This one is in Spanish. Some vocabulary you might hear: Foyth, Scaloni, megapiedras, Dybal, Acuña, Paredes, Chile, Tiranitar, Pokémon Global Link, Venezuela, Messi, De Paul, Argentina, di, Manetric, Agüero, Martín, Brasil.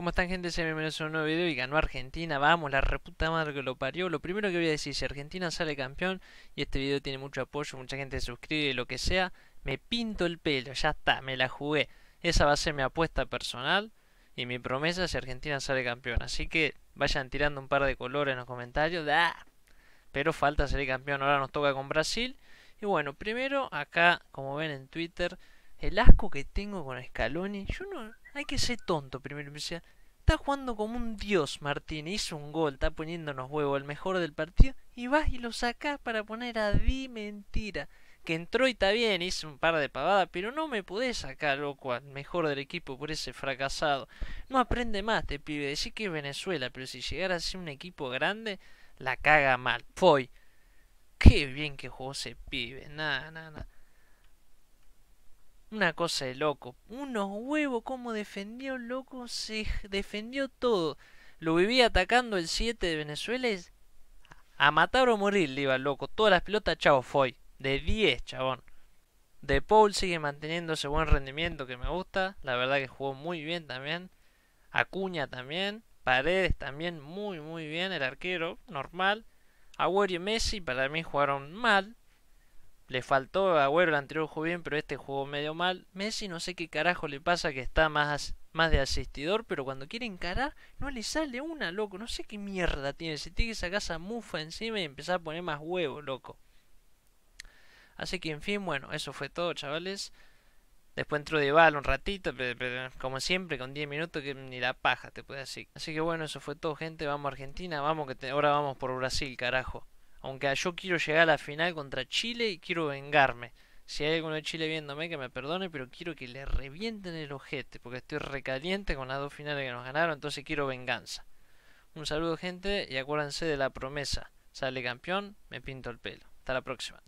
¿Cómo están, gente? Se me merece un nuevo video y ganó Argentina. Vamos, la reputa madre que lo parió. Lo primero que voy a decir, si Argentina sale campeón y este video tiene mucho apoyo, mucha gente se suscribe, lo que sea, me pinto el pelo, ya está, me la jugué. Esa va a ser mi apuesta personal y mi promesa si Argentina sale campeón. Así que vayan tirando un par de colores en los comentarios. ¡Ah! Pero falta salir campeón, ahora nos toca con Brasil. Y bueno, primero acá, como ven en Twitter, el asco que tengo con Scaloni. Yo no... Hay que ser tonto primero. Me decía, está jugando como un dios Martín, hizo un gol, está poniéndonos huevos, el mejor del partido, y vas y lo sacás para poner a Di. Mentira, que entró y está bien, hizo un par de pavadas, pero no me podés sacar, loco, al mejor del equipo por ese fracasado. No aprende más, te pibe. Decir que es Venezuela, pero si llegara a ser un equipo grande, la caga mal. Foyth, qué bien que jugó ese pibe. Nada. Una cosa de loco. Unos huevos como defendió, loco. Se defendió todo. Lo vivía atacando el 7 de Venezuela. Es a matar o morir le iba, loco. Todas las pelotas, chao, Foyth. De 10, chabón. De Paul sigue manteniendo ese buen rendimiento que me gusta. La verdad que jugó muy bien también. Acuña también. Paredes también muy bien. El arquero, normal. Agüero y Messi para mí jugaron mal. Le faltó a Agüero, el anterior jugó bien, pero este jugó medio mal. Messi no sé qué carajo le pasa, que está más de asistidor, pero cuando quiere encarar no le sale una, loco. No sé qué mierda tiene. Si tiene que sacar esa mufa encima y empezar a poner más huevo, loco. Así que en fin, bueno, eso fue todo, chavales. Después entró Dybal un ratito, pero como siempre, con 10 minutos que ni la paja te puede decir. Así que bueno, eso fue todo, gente. Vamos a Argentina, vamos que ahora vamos por Brasil, carajo. Aunque yo quiero llegar a la final contra Chile y quiero vengarme. Si hay alguno de Chile viéndome, que me perdone, pero quiero que le revienten el ojete, porque estoy recaliente con las dos finales que nos ganaron, entonces quiero venganza. Un saludo, gente, y acuérdense de la promesa. Sale campeón, me pinto el pelo. Hasta la próxima.